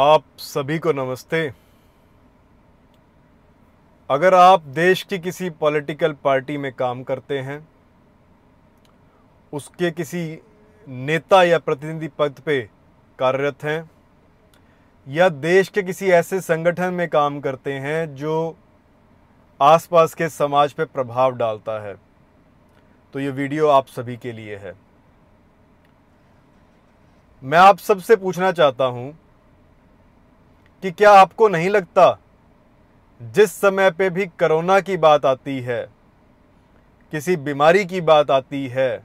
आप सभी को नमस्ते। अगर आप देश की किसी पॉलिटिकल पार्टी में काम करते हैं, उसके किसी नेता या प्रतिनिधि पद पे कार्यरत हैं, या देश के किसी ऐसे संगठन में काम करते हैं जो आसपास के समाज पे प्रभाव डालता है, तो ये वीडियो आप सभी के लिए है। मैं आप सबसे पूछना चाहता हूँ कि क्या आपको नहीं लगता, जिस समय पे भी कोरोना की बात आती है, किसी बीमारी की बात आती है,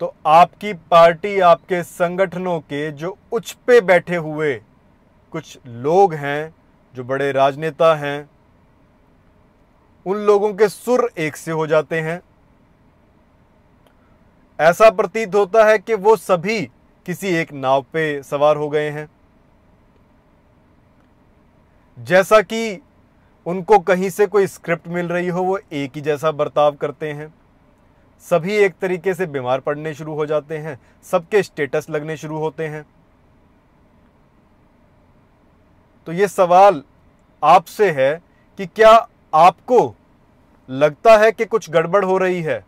तो आपकी पार्टी, आपके संगठनों के जो उच्च पे बैठे हुए कुछ लोग हैं, जो बड़े राजनेता हैं, उन लोगों के सुर एक से हो जाते हैं। ऐसा प्रतीत होता है कि वो सभी किसी एक नाव पे सवार हो गए हैं। जैसा कि उनको कहीं से कोई स्क्रिप्ट मिल रही हो, वो एक ही जैसा बर्ताव करते हैं। सभी एक तरीके से बीमार पड़ने शुरू हो जाते हैं, सबके स्टेटस लगने शुरू होते हैं। तो ये सवाल आपसे है कि क्या आपको लगता है कि कुछ गड़बड़ हो रही है?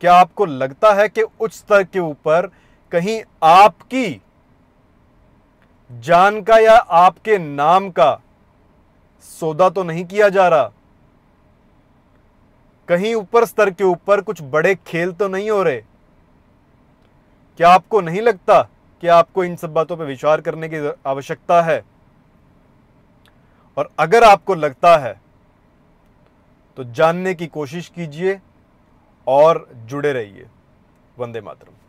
क्या आपको लगता है कि उच्च स्तर के ऊपर कहीं आपकी जान का या आपके नाम का सौदा तो नहीं किया जा रहा? कहीं ऊपर स्तर के ऊपर कुछ बड़े खेल तो नहीं हो रहे? क्या आपको नहीं लगता कि आपको इन सब बातों पर विचार करने की आवश्यकता है? और अगर आपको लगता है तो जानने की कोशिश कीजिए और जुड़े रहिए। वंदे मातरम।